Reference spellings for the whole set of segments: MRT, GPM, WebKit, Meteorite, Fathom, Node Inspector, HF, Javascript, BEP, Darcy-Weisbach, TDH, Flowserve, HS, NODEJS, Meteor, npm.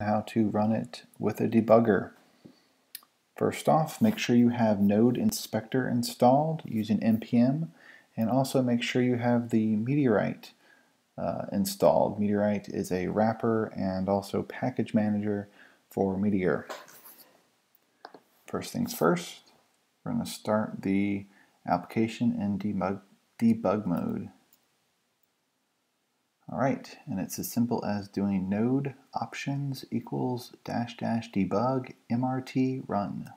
how to run it with a debugger. First off, make sure you have Node Inspector installed using npm, and also make sure you have the Meteorite installed. Meteorite is a wrapper and also package manager for Meteor. First things first, we're going to start the application in debug mode. All right, and it's as simple as doing node options equals dash dash debug MRT run.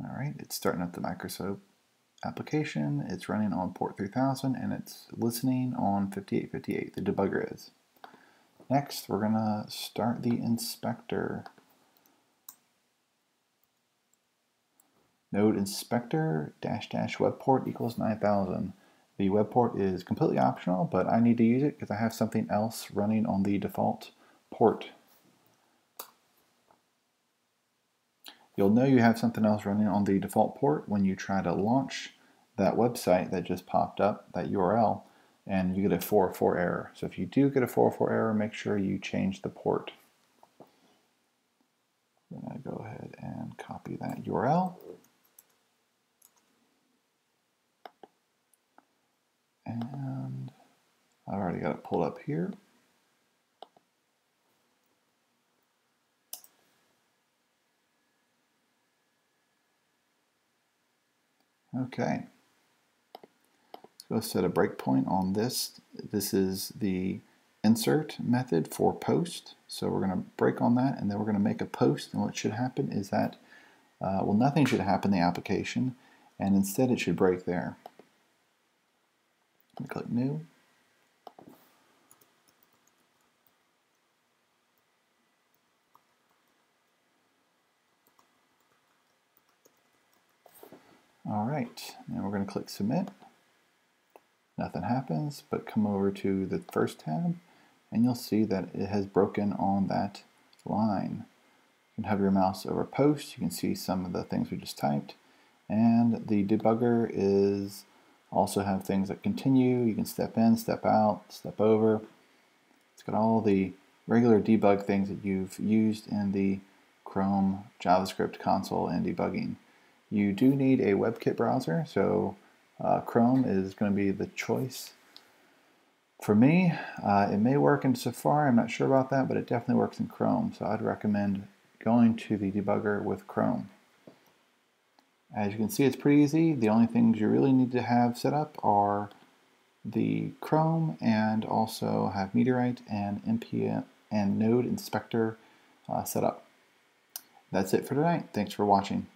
All right, it's starting up the Microsoft application. It's running on port 3000 and it's listening on 5858, the debugger is. Next, we're gonna start the inspector. Node inspector dash dash web port equals 9000. The web port is completely optional, but I need to use it because I have something else running on the default port. You'll know you have something else running on the default port when you try to launch that website that just popped up, that URL, and you get a 404 error. So if you do get a 404 error, make sure you change the port. I'm going to go ahead and copy that URL. And I've already got it pulled up here. Okay. So let's set a breakpoint on this. This is the insert method for post. So we're going to break on that, and then we're going to make a post. And what should happen is that, well, nothing should happen in the application, and instead it should break there. Click new. All right, now we're going to click submit. Nothing happens, but come over to the first tab and you'll see that it has broken on that line. You can hover your mouse over post, you can see some of the things we just typed, and the debugger is also have things that continue. You can step in, step out, step over. It's got all the regular debug things that you've used in the Chrome JavaScript console and debugging. You do need a WebKit browser, so Chrome is going to be the choice. For me, it may work in Safari, I'm not sure about that, but it definitely works in Chrome, so I'd recommend going to the debugger with Chrome. As you can see, it's pretty easy. The only things you really need to have set up are the Chrome and also have Meteorite and npm and Node Inspector set up. That's it for tonight. Thanks for watching.